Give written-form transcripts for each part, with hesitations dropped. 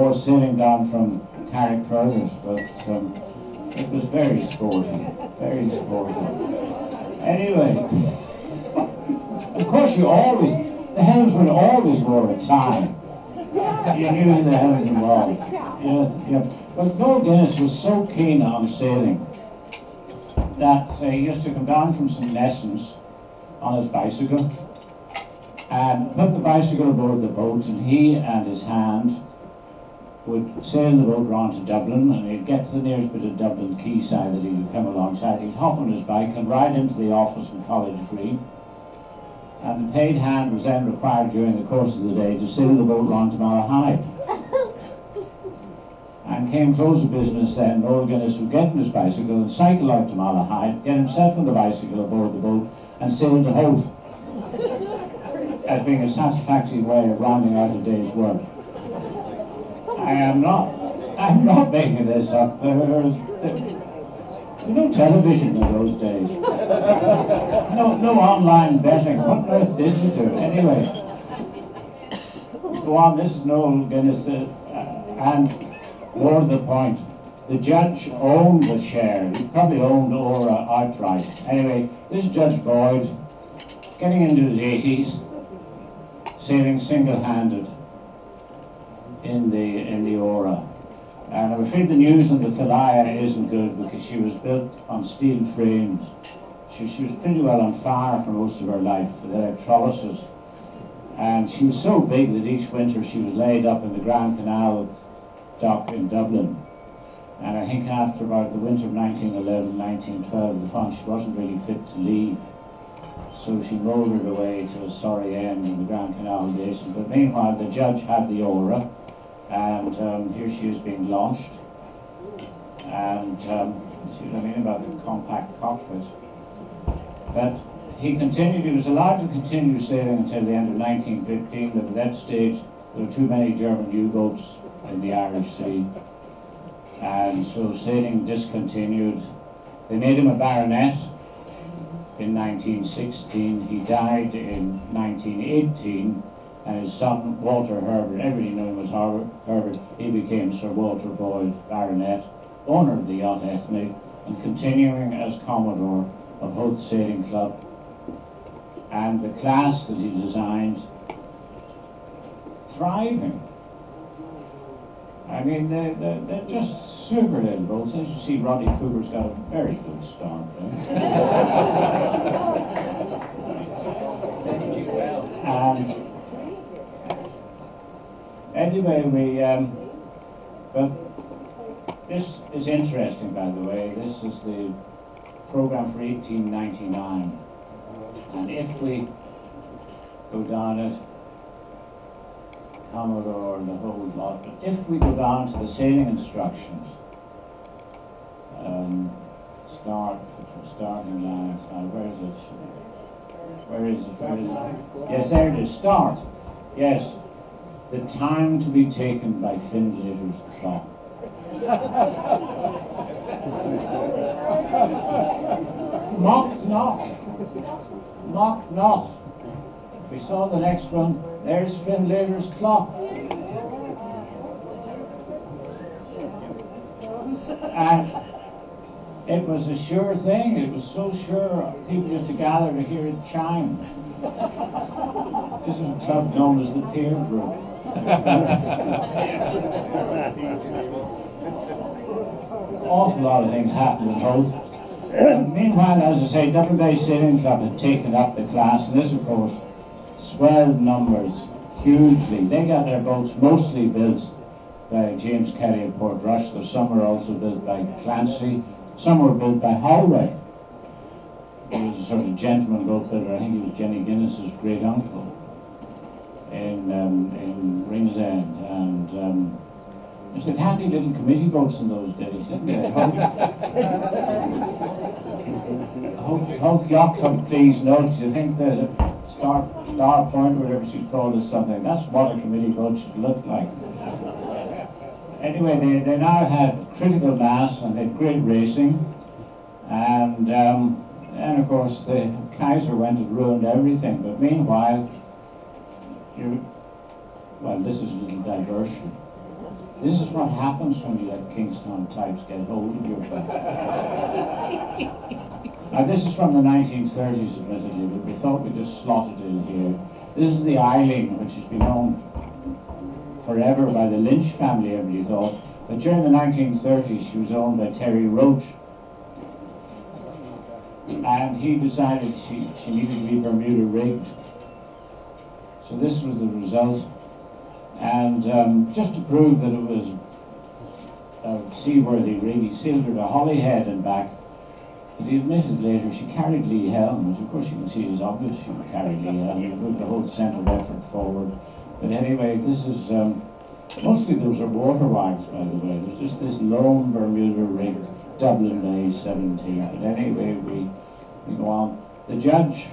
We're sailing down from Carrick Fergus, but it was very sporty, very sporty. Anyway, of course you always, the helmsman always wore a tie. You knew the helmsman wrong. Yes, yeah. But Noel Guinness was so keen on sailing that he used to come down from St. Nessons on his bicycle and put the bicycle aboard the boat, and he and his hand would sail the boat round to Dublin, and he'd get to the nearest bit of Dublin quayside that he would come alongside. He'd hop on his bike and ride into the office in College Green, and the paid hand was then required during the course of the day to sail the boat round to Malahide. And came close to business then, Noel Guinness would get on his bicycle and cycle out to Malahide, get himself on the bicycle aboard the boat, and sail to Howth, as being a satisfactory way of rounding out a day's work. I'm not making this up. There was no television in those days. No online betting. What on earth did you do? Anyway, go on, this is Noel Guinness, and more to the point, the judge owned the share. He probably owned Aura outright. Anyway, this is Judge Boyd, getting into his 80s, sailing single-handed in the Aura. And I'm afraid the news on the Thalia isn't good, because she was built on steel frames. She was pretty well on fire for most of her life with electrolysis. And she was so big that each winter she was laid up in the Grand Canal dock in Dublin. And I think after about the winter of 1911, 1912, they found she wasn't really fit to leave. So she mouldered away to a sorry end in the Grand Canal Basin. But meanwhile, the judge had the Aura. And here she is being launched, and see what I mean about the compact cockpit. But he continued, he was allowed to continue sailing until the end of 1915, but at that stage there were too many German U-boats in the Irish Sea, and so sailing discontinued. They made him a baronet in 1916, he died in 1918, and his son, Walter Herbert, everybody knew him as Herbert, he became Sir Walter Boyd, Baronet, owner of the yacht Eithne, and continuing as Commodore of Howth Sailing Club. And the class that he designed, thriving. I mean, they're just super little boats. As you see, Roddy Cooper's got a very good start there. Anyway, but this is interesting, by the way. This is the program for 1899. And if we go down it, Commodore and the whole lot, but if we go down to the sailing instructions, starting lines, where is it? Where is it? Yes, there it is, start. Yes. The time to be taken by Finlater's clock. Mock not. Mock not. We saw the next one. There's Finlater's clock. And it was a sure thing. It was so sure. People used to gather to hear it chime. This is a club known as the Pier Group. Awful lot of things happened in Howth. Meanwhile, as I say, Dublin Bay Sailing Club had taken up the class, and this, of course, swelled numbers hugely. They got their boats mostly built by James Kelly of Portrush, though some were also built by Clancy, some were built by Hallway. He was a sort of gentleman boat builder. I think he was Jenny Guinness's great uncle. In Ring's End, and there's the handy little committee boats in those days, didn't they? Howth Yacht Club, please note, you think that a star Point, whatever she's called, is something. That's what a committee boat should look like. Anyway, they now had critical mass, and they had great racing, and of course the Kaiser went and ruined everything, but meanwhile, well, this is a little diversion. This is what happens when you let Kingstown types get hold of your back. Now this is from the 1930s, admittedly, but we thought we just slotted in here. This is the Eileen, which has been owned forever by the Lynch family, everybody thought. But during the 1930s, she was owned by Terry Roach. And he decided she needed to be Bermuda rigged. So this was the result. And just to prove that it was a seaworthy rig, he sealed her to Holyhead and back. But he admitted later she carried Lee Helm, which of course you can see is obvious she would carry Lee Helm. He moved the whole centre of effort forward. But anyway, this is mostly those are water wags, by the way. There's just this lone Bermuda rig, Dublin Bay 17. But anyway, we go on. The judge,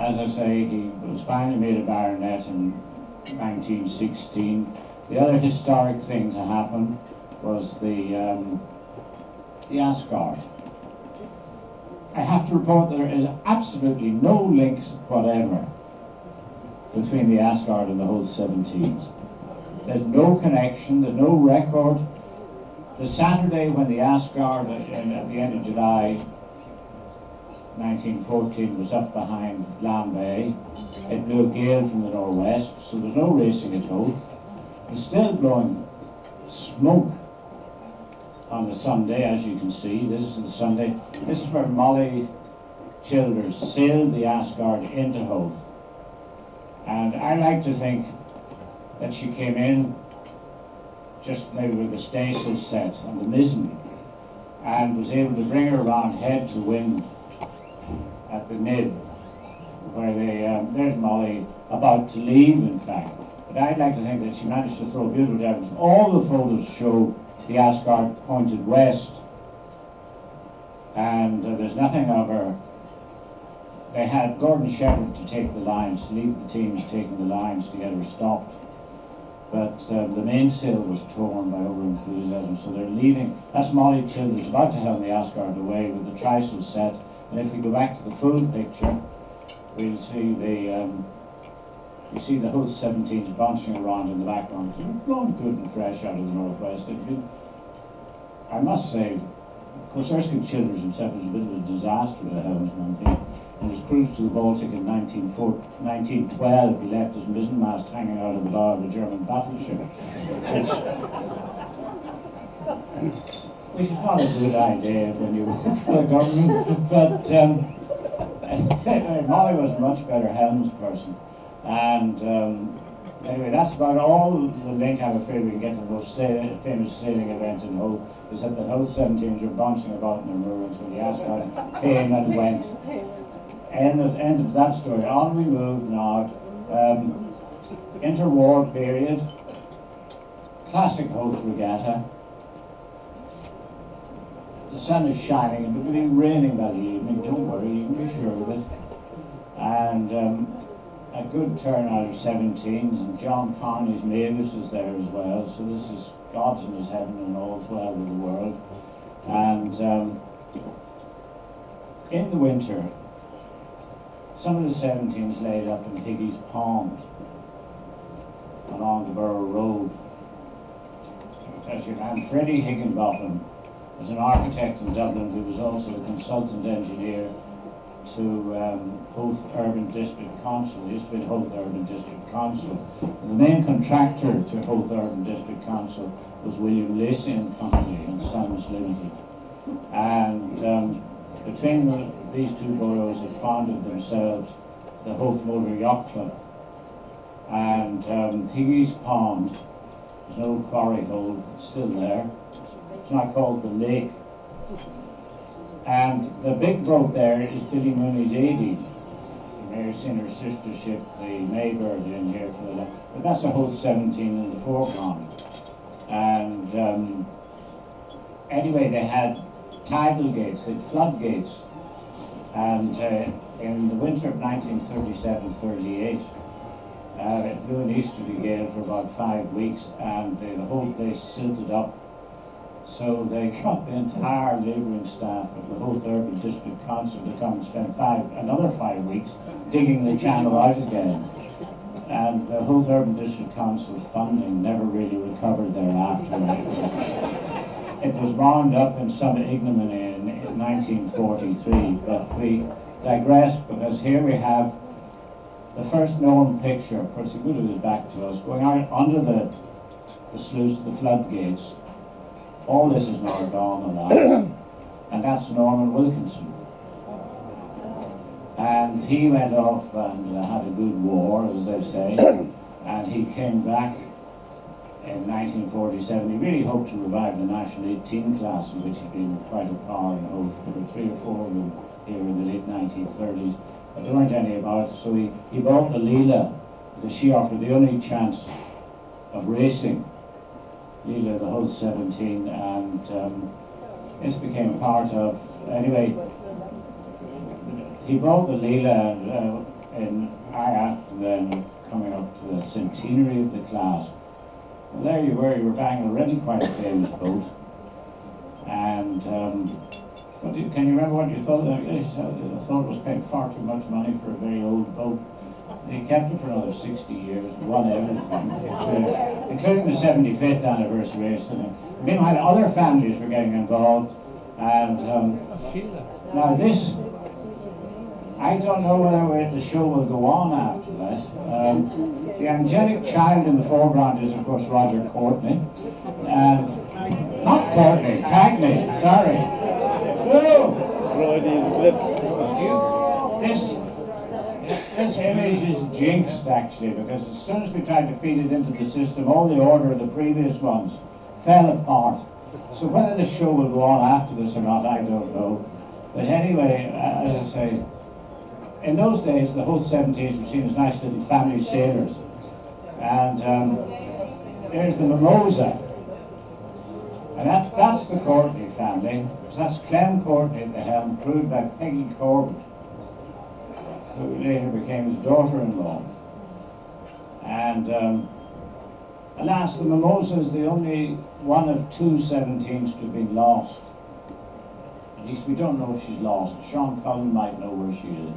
as I say, he was finally made a baronet in 1916. The other historic thing to happen was the Asgard. I have to report there is absolutely no links whatever between the Asgard and the Howth 17s. There's no connection, there's no record. The Saturday when the Asgard, at the end of July 1914, was up behind Lambay, it blew a gale from the northwest, so there's no racing at Howth. It's still blowing smoke on the Sunday, as you can see. This is the Sunday. This is where Molly Childers sailed the Asgard into Howth. And I like to think that she came in just maybe with the staysail set on the mizzen and was able to bring her round head to wind at the nib, where they, there's Molly about to leave, in fact. But I'd like to think that she managed to throw beautiful diamonds. All the photos show the Asgard pointed west, and there's nothing of her. They had Gordon Shepherd to take the lines, lead the teams taking the lines to get her stopped. But the mainsail was torn by over-enthusiasm, so they're leaving. That's Molly Childers about to helm the Asgard away with the trysail set. And if we go back to the full picture, we'll see the you see the Howth 17s bouncing around in the background. It was blown good and fresh out of the northwest. I must say, of course, Erskine Childers himself was a bit of a disaster as a helmsman. In his cruise to the Baltic in 1912, he left his mizzen mast hanging out of the bow of a German battleship, which is not a good idea when you work for the government. But anyway, Molly was a much better helms person. And anyway, that's about all the link I'm afraid we can get to the most famous sailing event in Howth, is that the Howth 17s were bouncing about in their moorings when the Asgard came and went. End of that story. On we move now. Interwar period. Classic Howth regatta. The sun is shining, and it will be raining by the evening. Don't worry, you can be sure of it. And a good turnout of 17s, and John Carney's Mavis is there as well, so this is God's in his heaven and all's well with the world. And in the winter, some of the 17s laid up in Higgy's Pond along the Borough Road. As you know, Freddie Higginbotham was an architect in Dublin who was also a consultant engineer to Howth Urban District Council. It used to be Howth Urban District Council. And the main contractor to Howth Urban District Council was William Lacey and Company and Sons Limited. And between these two boroughs had founded themselves the Howth Motor Yacht Club. And Higgy's Pond, there's no quarry hole, it's still there. It's now called the lake. And the big boat there is Billy Mooney's 80. You may have seen her sister ship, the Maybird, in here for the left. But that's a Howth 17 in the foreground. And anyway, they had tidal gates, they had floodgates. And in the winter of 1937-38, it blew an easterly gale for about 5 weeks, and the whole place silted up. So they got the entire labouring staff of the Howth Urban District Council to come and spend another 5 weeks digging the channel out again. and the Howth Urban District Council funding never really recovered thereafter. It was wound up in some ignominy in 1943, but we digress because here we have the first known picture, Perseguito is back to us, going out under the sluice, the floodgates. All this is now gone alive, and that's Norman Wilkinson. And he went off and had a good war, as they say, and he came back in 1947. He really hoped to revive the National 18 class, in which had been quite a power in Howth. There were three or four of them here in the late 1930s, but there weren't any about it, so he bought the Leela, because she offered the only chance of racing, Leela, the Howth 17, and this became part of, anyway, he bought the Leela in Aura, then coming up to the centenary of the class. Well, there you were buying already quite a famous boat. And can you remember what you thought? I thought it was paid far too much money for a very old boat. He kept it for another 60 years, won everything, including the 75th anniversary. Meanwhile, other families were getting involved. And now this, I don't know whether the show will go on after that. The angelic child in the foreground is, of course, Roger Courtney. And not Courtney, Cagney, sorry. Whoa. This image is jinxed, actually, because as soon as we tried to feed it into the system, all the order of the previous ones fell apart. So whether the show will go on after this or not, I don't know. But anyway, as I say, in those days, the Howth 17s were seen as nice little family sailors. And there's the Mimosa. And that's the Courtney family. So that's Clem Courtney at the helm, crewed by Peggy Corbett, who later became his daughter-in-law. And alas, the Mimosa is the only one of two 17s to have been lost. At least we don't know if she's lost. Sean Cullen might know where she is.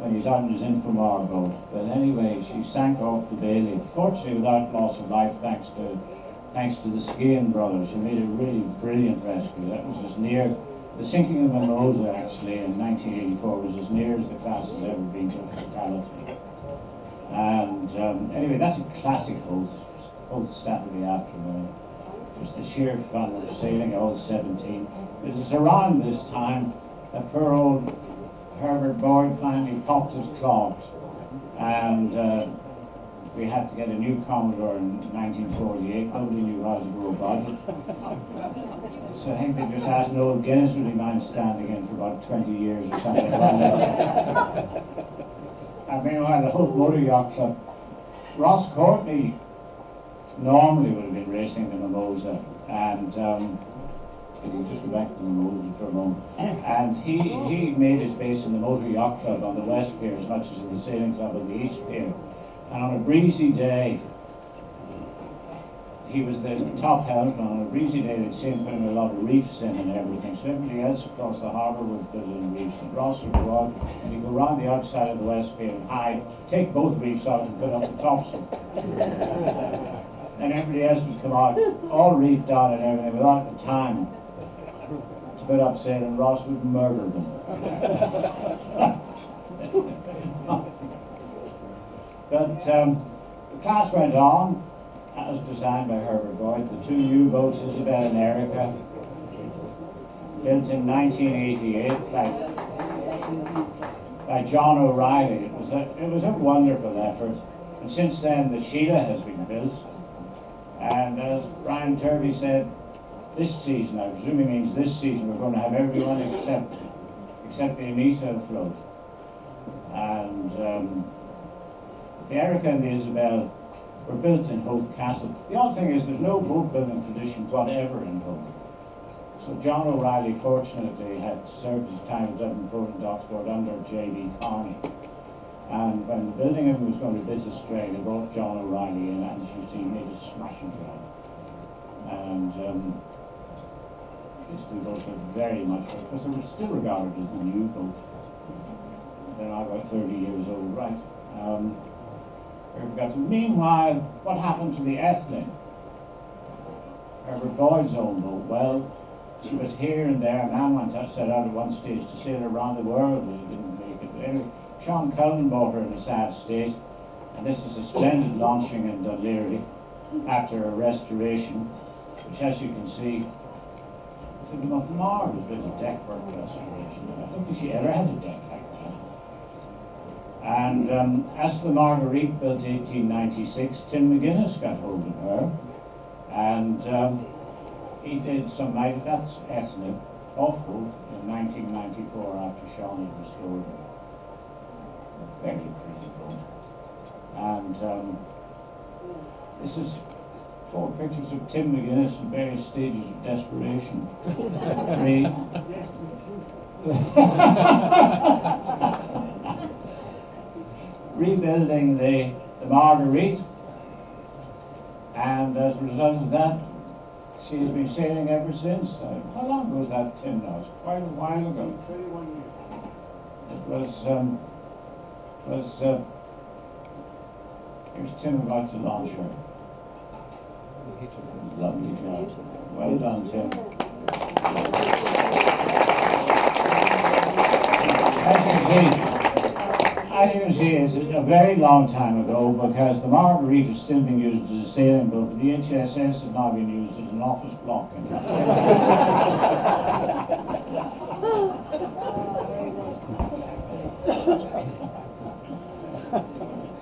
When he's on his Infomar boat. But anyway, she sank off the Bailey, fortunately without loss of life, thanks to the Skeen brothers, who made a really brilliant rescue. That was as near, the sinking of Mimosa actually in 1984 was as near as the class has ever been to fatality. And anyway, that's a classic Howth Saturday afternoon. Just the sheer fun of sailing at Howth 17. It was around this time that poor old Herbert Boyd finally popped his clogs, and we had to get a new Commodore in 1948. Nobody knew how to go about it. So I think they just asked Noel Guinness would he mind standing in for about 20 years or something like that. And meanwhile, the whole motor yacht club, Ross Courtney normally would have been racing the Mimosa, and you just go back to the Mimosa for a moment. And he made his base in the Motor Yacht Club on the West Pier as much as in the Sailing Club on the East Pier. And on a breezy day, he was the top helmsman. On a breezy day, they'd seen putting a lot of reefs in and everything. So everybody else across the harbour would put in reefs. And Ross would go out and he'd go round the outside of the West Pier and hide, take both reefs out and put up the topsail. And everybody else would come out, all reefed out and everything, without the time. Bit upset, and Ross would murder them. But the class went on, as designed by Herbert Boyd. The two U-boats, Isabel and Erica, built in 1988 by John O'Reilly. It was a wonderful effort, and since then the Sheila has been built. And as Brian Turvey said, this season, I presume he means this season, we're going to have everyone except the Anita afloat. And the Erica and the Isabel were built in Howth Castle. The odd thing is there's no boat building tradition whatever in Howth. So John O'Reilly, fortunately, had served his time at Dublin Port and Docks Board under J.B. Carney. And when the building of him was going to bit astray, they brought John O'Reilly in, and as you see, made a smashing job. And these two boats were very much, because they were still regarded as the new boat. then I was 30 years old, right? Meanwhile, what happened to the Eithne? Herbert Boyd's own boat. Well, she was here and there, and I went out, set out at one stage to sail around the world, and didn't make it there. Sean Cullen bought her in a sad state, and this is a splendid launching in Dunleary after a restoration, which, as you can see, took them up marvelous bit of deck work restoration. I don't think she ever had a deck like that. And as the Marguerite built 1896, Tim McGuinness got hold of her, and he did some night, that's Eithne, off Howth in 1994 after Sean had restored her. A very pretty boat. And this is four pictures of Tim McGuinness in various stages of desperation. Rebuilding the Marguerite, and as a result of that, she has been sailing ever since. How long was that, Tim? Now? Quite a while ago. 31 years. Here's Tim about to launch her. Lovely job. Well done, Tim. As you can see, it's a very long time ago, because the Marguerite is still being used as a sailing boat, but the HSS has now been used as an office block.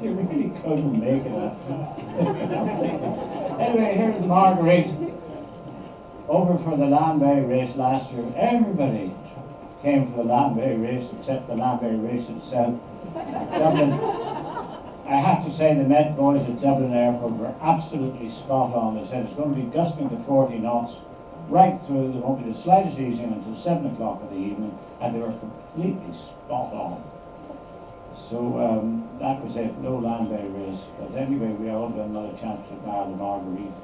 You really couldn't make it up. Anyway, here's the Marguerite. Over for the Lambay race last year. Everybody came for the Lambay race except the Lambay race itself. Dublin, I have to say, the Met boys at Dublin Airport were absolutely spot on. They said it's going to be gusting to 40 knots right through. There won't be the slightest easing until 7 o'clock in the evening, and they were completely spot on. So that was it, no Lambay race. But anyway, we all got another chance to admire the Marguerite.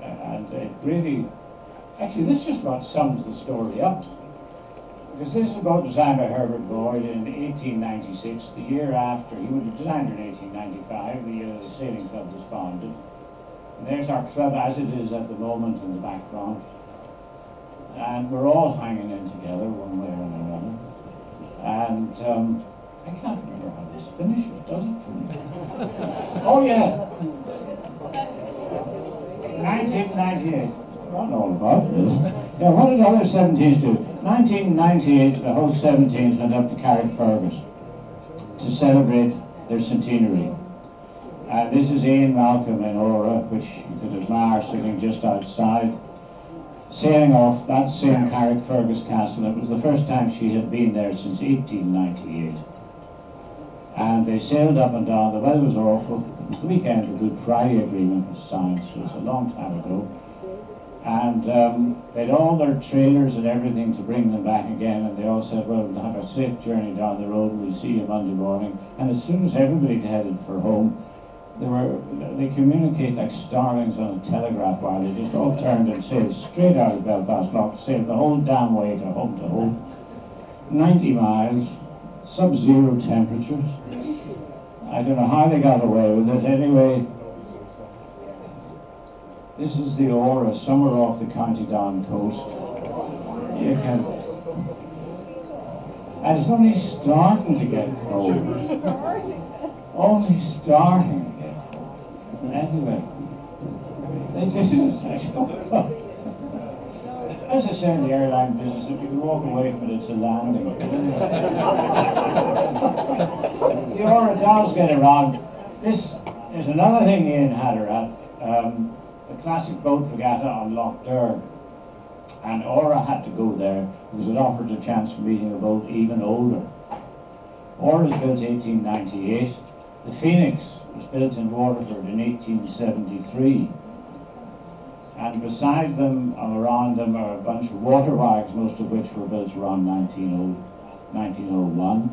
And it really, actually, this just about sums the story up. Because this is a boat designed by Herbert Boyd in 1896, the year after. He would have designed it in 1895, the year the Sailing Club was founded. And there's our club as it is at the moment in the background. And we're all hanging in together one way or another. And I can't remember how this finishes, does it? Oh yeah! 1998. I don't know all about this. Now what did other 17s do? 1998, the whole 17s went up to Carrick Fergus to celebrate their centenary. And this is Ian Malcolm in Aura, which you could admire sitting just outside, sailing off that same Carrick Fergus Castle. It was the first time she had been there since 1898. And they sailed up and down. The weather was awful. It was the weekend the Good Friday Agreement was signed, so it was a long time ago. And they had all their trailers and everything to bring them back again, and they all said, well, we'll have a safe journey down the road, we'll see you Monday morning. And as soon as everybody headed for home, they communicate like starlings on a telegraph wire. They just all turned and sailed straight out of Belfast Lock, sailed the whole damn way to home to home. 90 miles, sub-zero temperatures. I don't know how they got away with it. Anyway, this is the Aura, somewhere off the County Down coast. You can, and it's only starting to get cold. Only starting to get cold. Anyway, they just as I say in the airline business, if you can walk away from it, it's a landing. The Aura does get around. This is another thing Ian had her at, the classic boat regatta on Loch Derg. And Aura had to go there because it offered a chance for meeting a boat even older. Aura was built in 1898. The Phoenix was built in Waterford in 1873. And beside them, around them, are a bunch of water wags, most of which were built around 1901.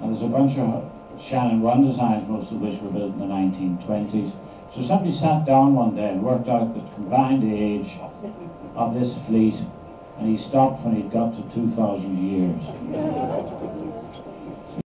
And there's a bunch of Shannon 1 designs, most of which were built in the 1920s. So somebody sat down one day and worked out the combined age of this fleet, and he stopped when he'd got to 2,000 years.